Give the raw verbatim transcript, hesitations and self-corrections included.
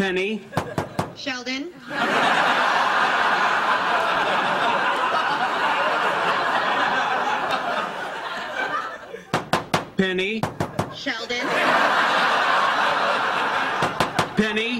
Penny. Sheldon. Penny. Sheldon. Penny.